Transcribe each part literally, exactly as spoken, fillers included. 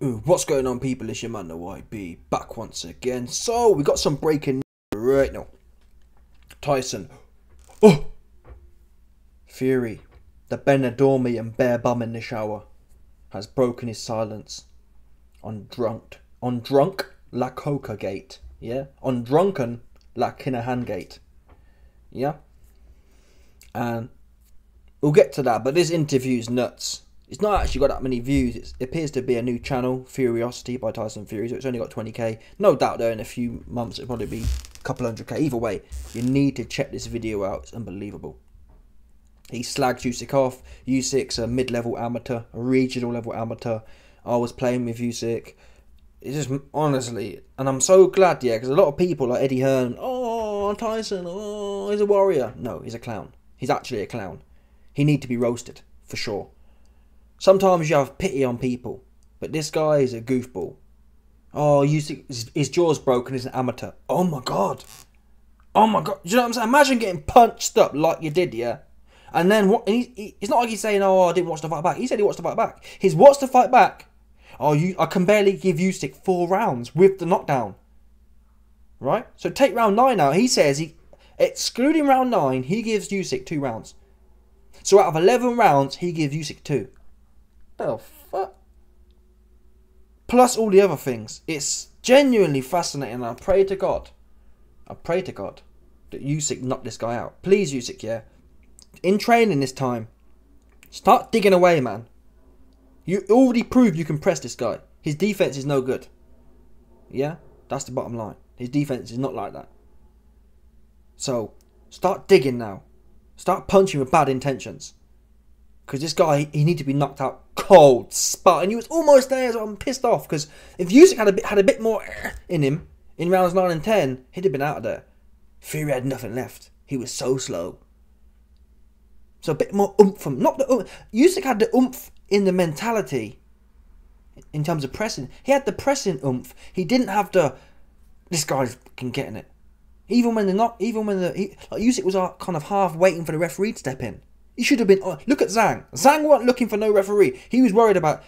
Ooh, what's going on, people? It's your man, the Y B, back once again. So we got some breaking news right now. Tyson, oh, Fury, the Benidormian bear bum in the shower, has broken his silence on drunk, on drunk La Coca Gate, yeah, on drunken La Kinahan Gate, yeah. And we'll get to that, but this interview's nuts. It's not actually got that many views. It's, it appears to be a new channel, Furiosity by Tyson Fury, so it's only got twenty K. No doubt though, in a few months it'll probably be a couple hundred K. Either way, you need to check this video out. It's unbelievable. He slags Usyk off. Usyk's a mid-level amateur, a regional level amateur. I was playing with Usyk. It's just, honestly, and I'm so glad, yeah, because a lot of people like Eddie Hearn, oh, Tyson, oh, he's a warrior. No, he's a clown. He's actually a clown. He need to be roasted, for sure. Sometimes you have pity on people, but this guy is a goofball. Oh, Usyk, his jaw's broken, he's an amateur. Oh my god. Oh my god. Do you know what I'm saying? Imagine getting punched up like you did, yeah? And then what? And he, he, it's not like he's saying, oh, I didn't watch the fight back. He said he watched the fight back. He's watched the fight back. Oh, you, I can barely give Usyk four rounds with the knockdown. Right? So take round nine out. He says, he, excluding round nine, he gives Usyk two rounds. So out of eleven rounds, he gives Usyk two. The fuck? Plus all the other things. It's genuinely fascinating. I pray to God. I pray to God that Usyk knocked this guy out. Please, Usyk, yeah? In training this time, start digging away, man. You already proved you can press this guy. His defense is no good. Yeah? That's the bottom line. His defense is not like that. So, start digging now. Start punching with bad intentions. Because this guy, he needs to be knocked out cold, spot. And he was almost there, so I'm pissed off. Because if Usyk had a bit, had a bit more in him in rounds nine and ten, he'd have been out of there. Fury had nothing left. He was so slow. So a bit more oomph from... Not the oomph. Usyk had the oomph in the mentality in terms of pressing. He had the pressing oomph. He didn't have the... This guy's fucking getting it. Even when they're not... Even when the... He, like Usyk was uh, kind of half waiting for the referee to step in. He should have been... Look at Zhang. Zhang wasn't looking for no referee. He was worried about...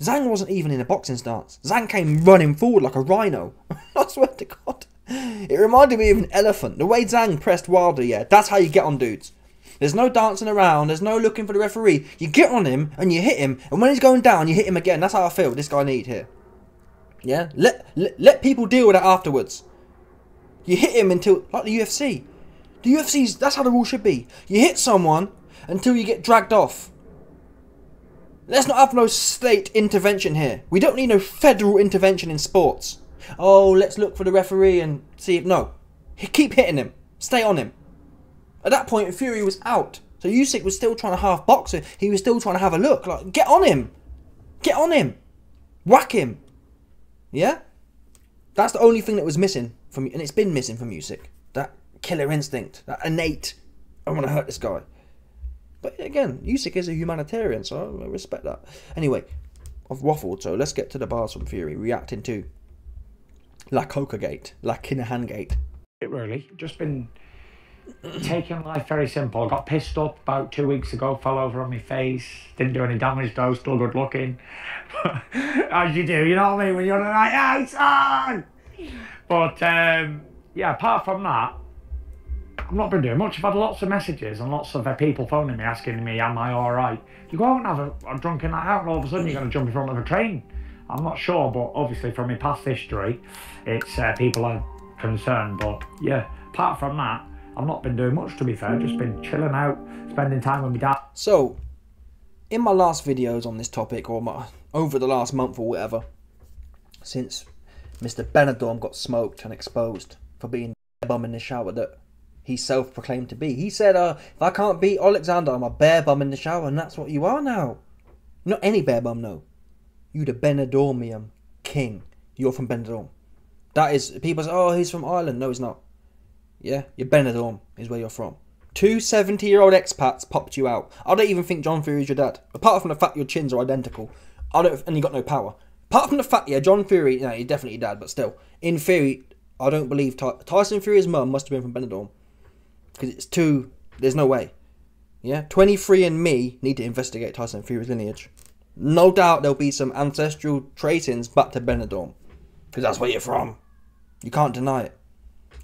Zhang wasn't even in a boxing stance. Zhang came running forward like a rhino. I swear to God. It reminded me of an elephant. The way Zhang pressed Wilder, yeah. That's how you get on dudes. There's no dancing around. There's no looking for the referee. You get on him and you hit him. And when he's going down, you hit him again. That's how I feel this guy need here. Yeah? Let, let, let people deal with it afterwards. You hit him until... Like the U F C. The U F C's... That's how the rule should be. You hit someone... until you get dragged off. Let's not have no state intervention here. We don't need no federal intervention in sports. Oh, let's look for the referee and see if... No. Keep hitting him. Stay on him. At that point, Fury was out. So Usyk was still trying to half box him. He was still trying to have a look. Like, get on him. Get on him. Whack him. Yeah? That's the only thing that was missing from... And it's been missing from Usyk. That killer instinct. That innate, I want to hurt this guy. But again, Usyk is a humanitarian, so I respect that. Anyway, I've waffled, so let's get to the bars from Fury, reacting to La Coca Gate, La Kinahan Gate. It really, just been taking life very simple. I got pissed up about two weeks ago, fell over on my face, didn't do any damage though, still good looking. As you do, you know what I mean, when you're on the night out, ah! But um, yeah, apart from that, I've not been doing much. I've had lots of messages and lots of uh, people phoning me asking me, am I alright? You go out and have a, a drunken night out and all of a sudden you're going to jump in front of a train. I'm not sure, but obviously from my past history, it's uh, people are concerned. But yeah, apart from that, I've not been doing much, to be fair. Just been chilling out, spending time with my dad. So, in my last videos on this topic, or my, over the last month or whatever, since Mister Benidorm got smoked and exposed for being a bum in the shower that he self-proclaimed to be. He said, uh, if I can't beat Alexander, I'm a bear bum in the shower, and that's what you are now. Not any bear bum, no. You the Benidormian king. You're from Benidorm. That is, people say, oh, he's from Ireland. No, he's not. Yeah, you're Benidorm is where you're from. Two seventy-year-old expats popped you out. I don't even think John Fury's your dad. Apart from the fact your chins are identical, I don't, and you got no power. Apart from the fact, yeah, John Fury, no, he's definitely your dad, but still. In theory, I don't believe Ty Tyson Fury's mum must have been from Benidorm. Because it's too... There's no way. Yeah? twenty-three and me need to investigate Tyson Fury's lineage. No doubt there'll be some ancestral tracings back to Benidorm, because that's where you're from. You can't deny it.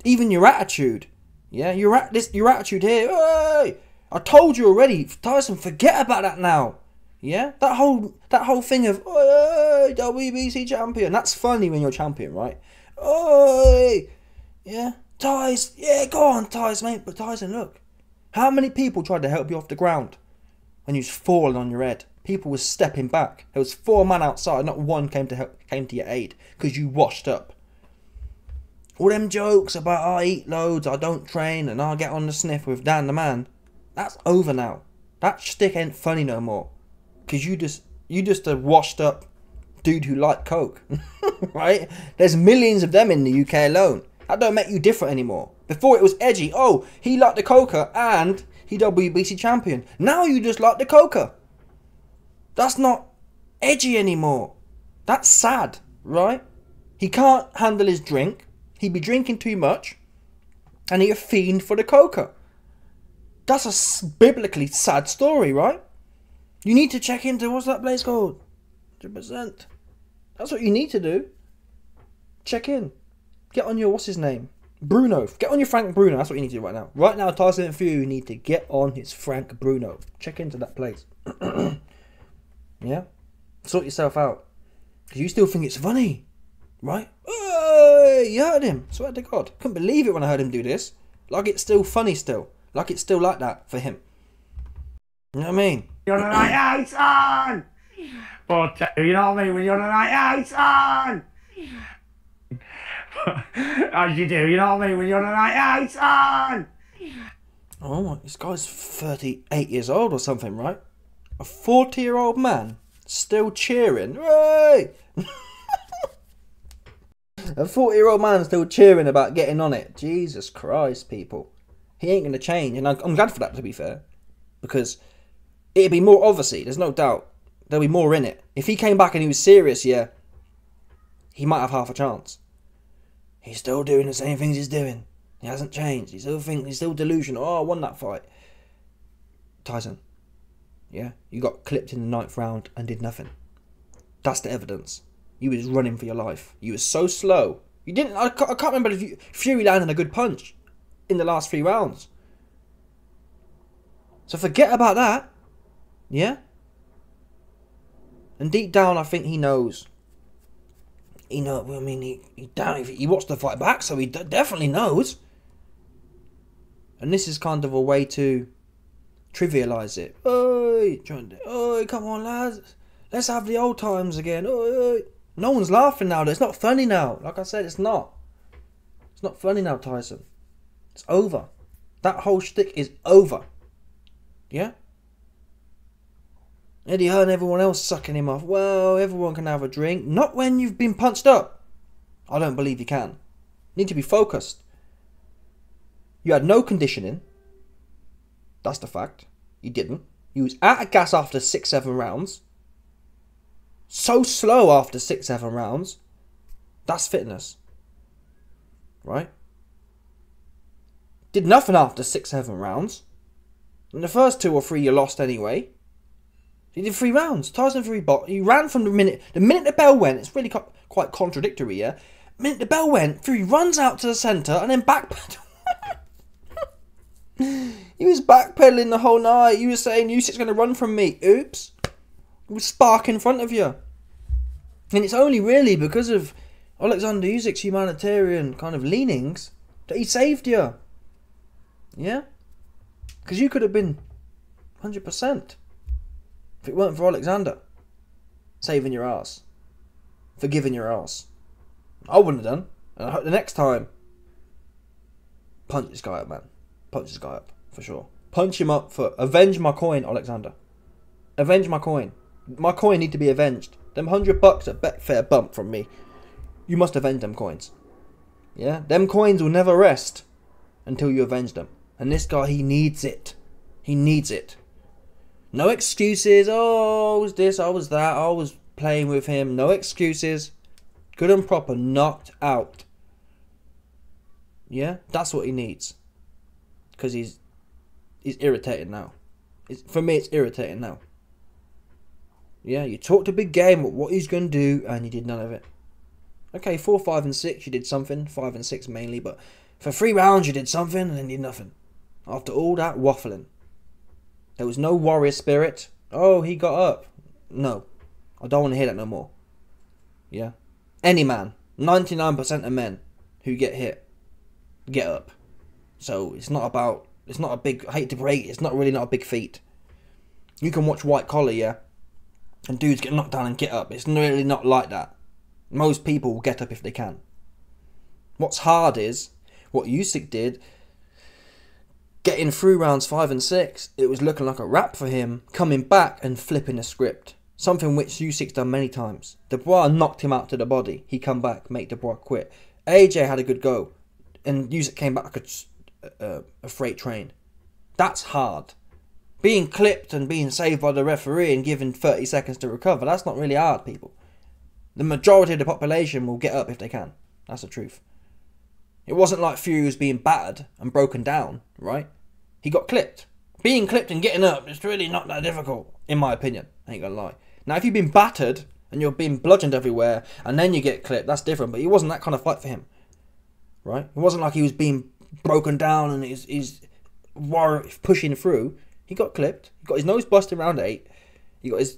Even your attitude, yeah, your at this your attitude here. Hey, I told you already, Tyson. Forget about that now. Yeah, that whole that whole thing of hey, W B C champion. That's funny when you're champion, right? Hey, yeah, Tyson. Yeah, go on, Tyson, mate. But Tyson, look, how many people tried to help you off the ground, and you've fallen on your head? People were stepping back. There was four men outside. Not one came to help, came to your aid, because you washed up. All them jokes about I eat loads, I don't train, and I get on the sniff with Dan the man. That's over now. That shtick ain't funny no more, because you just you just a washed up dude who liked coke, right? There's millions of them in the U K alone. That don't make you different anymore. Before it was edgy. Oh, he liked the coca and he W B C champion. Now you just like the coca. That's not edgy anymore. That's sad, right? He can't handle his drink. He'd be drinking too much. And he a fiend for the coca. That's a biblically sad story, right? You need to check into, what's that place called? one hundred percent. That's what you need to do. Check in. Get on your, what's his name? Bruno. Get on your Frank Bruno. That's what you need to do right now. Right now, Tyson Fury need to get on his Frank Bruno. Check into that place. Yeah, sort yourself out, because you still think it's funny, right? Oh, you heard him. Swear to God, couldn't believe it when I heard him do this. Like it's still funny, still. Like it's still like that for him. You know what I mean? You're on a night out, son. But you know what I mean. When you're on a night out, son. As you do, you know what I mean. When you're on a night out, son. Oh my, this guy's thirty-eight years old or something, right? A forty-year-old man still cheering. Hey! A forty-year-old man still cheering about getting on it. Jesus Christ, people. He ain't going to change. And I'm glad for that, to be fair. Because it'd be more, obviously. There's no doubt. There'll be more in it. If he came back and he was serious, yeah, he might have half a chance. He's still doing the same things he's doing. He hasn't changed. He still thinks, he's still delusional. Oh, I won that fight. Tyson. Yeah, you got clipped in the ninth round and did nothing. That's the evidence. You was running for your life. You was so slow. You didn't. I can't, I can't remember if you, Fury landed a good punch in the last three rounds. So forget about that. Yeah. And deep down, I think he knows. He know. I mean, he he down. He watched the fight back, so he d definitely knows. And this is kind of a way to trivialize it. Oi, oi, come on, lads. Let's have the old times again. Oi, no one's laughing now. It's not funny now. Like I said, it's not. It's not funny now, Tyson. It's over. That whole shtick is over. Yeah? Eddie Hearn and everyone else sucking him off. Well, everyone can have a drink. Not when you've been punched up. I don't believe you can. You need to be focused. You had no conditioning. That's the fact. You didn't. You was out of gas after six, seven rounds. So slow after six, seven rounds. That's fitness. Right? Did nothing after six, seven rounds. In the first two or three you lost anyway. You did three rounds. Tyson Fury bot. You ran from the minute. The minute the bell went. It's really co quite contradictory, yeah? The minute the bell went, Fury runs out to the centre and then backpedal. He was backpedaling the whole night. He was saying, Usyk's going to run from me. Oops. He was spark in front of you. And it's only really because of Alexander Usyk's humanitarian kind of leanings that he saved you. Yeah? Because you could have been one hundred percent if it weren't for Alexander saving your ass. Forgiving your ass. I wouldn't have done. And I hope the next time, punch this guy up, man. Punch this guy up, for sure. Punch him up for... Avenge my coin, Alexander. Avenge my coin. My coin need to be avenged. Them hundred bucks at Betfair bump from me. You must avenge them coins. Yeah? Them coins will never rest until you avenge them. And this guy, he needs it. He needs it. No excuses. Oh, I was this, I was that. I was playing with him. No excuses. Good and proper. Knocked out. Yeah? That's what he needs. Because he's, he's irritated now. It's, for me, it's irritating now. Yeah, you talked a big game about what he's going to do, and you did none of it. Okay, four, five, and six, you did something. Five and six mainly, but for three rounds, you did something, and then you did nothing. After all that waffling. There was no warrior spirit. Oh, he got up. No. I don't want to hear that no more. Yeah. Any man. ninety-nine percent of men who get hit get up. So it's not about... It's not a big... I hate to break it. It's not really not a big feat. You can watch White Collar, yeah? And dudes get knocked down and get up. It's really not like that. Most people will get up if they can. What's hard is... What Usyk did... Getting through rounds five and six, it was looking like a wrap for him, coming back and flipping a script. Something which Usyk's done many times. Dubois knocked him out to the body. He come back, make Dubois quit. A J had a good go, and Usyk came back like a, a, a freight train. That's hard. Being clipped and being saved by the referee and given thirty seconds to recover, that's not really hard, people. The majority of the population will get up if they can. That's the truth. It wasn't like Fury was being battered and broken down, right? He got clipped. Being clipped and getting up is really not that difficult, in my opinion. I ain't gonna lie. Now, if you've been battered and you're being bludgeoned everywhere and then you get clipped, that's different. But it wasn't that kind of fight for him, right? It wasn't like he was being broken down and he's, he's pushing through. He got clipped. He got his nose busted in round eight. He got his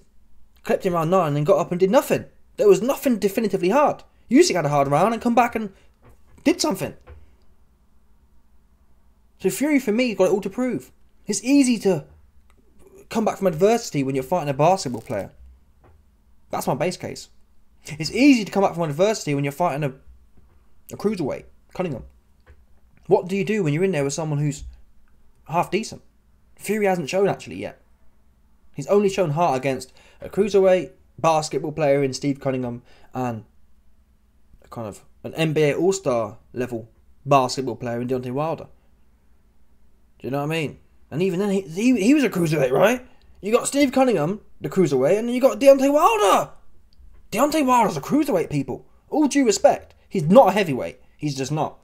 clipped in round nine and got up and did nothing. There was nothing definitively hard. Usyk had a hard round and come back and did something. So Fury, for me, got it all to prove. It's easy to come back from adversity when you're fighting a basketball player. That's my base case. It's easy to come back from adversity when you're fighting a, a cruiserweight, Cunningham. What do you do when you're in there with someone who's half decent? Fury hasn't shown actually yet. He's only shown heart against a cruiserweight, basketball player in Steve Cunningham, and a kind of... an N B A All-Star level basketball player in Deontay Wilder. Do you know what I mean? And even then, he, he, he was a cruiserweight, right? You got Steve Cunningham, the cruiserweight, and then you got Deontay Wilder. Deontay Wilder's a cruiserweight, people. All due respect. He's not a heavyweight. He's just not.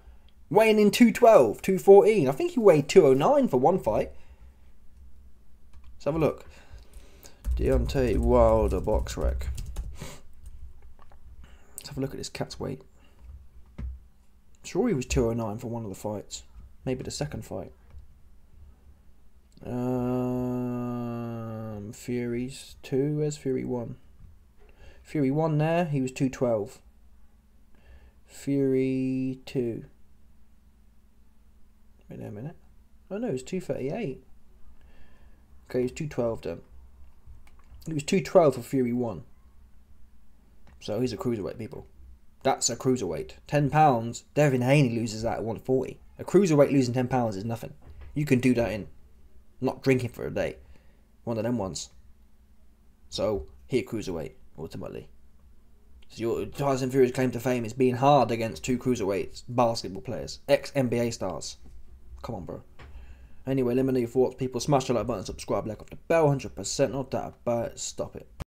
Weighing in two twelve, two fourteen. I think he weighed two oh nine for one fight. Let's have a look. Deontay Wilder box rec. Let's have a look at this cat's weight. Sure, he was two oh nine for one of the fights. Maybe the second fight. Um, Fury's two. Where's Fury one? Fury one there. He was two twelve. Fury two. Wait a minute. Oh no, it was two thirty-eight. Okay, he was two twelve then. He was two twelve for Fury one. So he's a cruiserweight, people. That's a cruiserweight. ten pounds, Devin Haney loses that at one forty. A cruiserweight losing ten pounds is nothing. You can do that in not drinking for a day. One of them ones. So, here cruiserweight, ultimately. So your Tyson Fury's claim to fame is being hard against two cruiserweights, basketball players, ex-N B A stars. Come on, bro. Anyway, let me know your thoughts, people. Smash the like button, subscribe, like off the bell, one hundred percent. Not that about it. Stop it.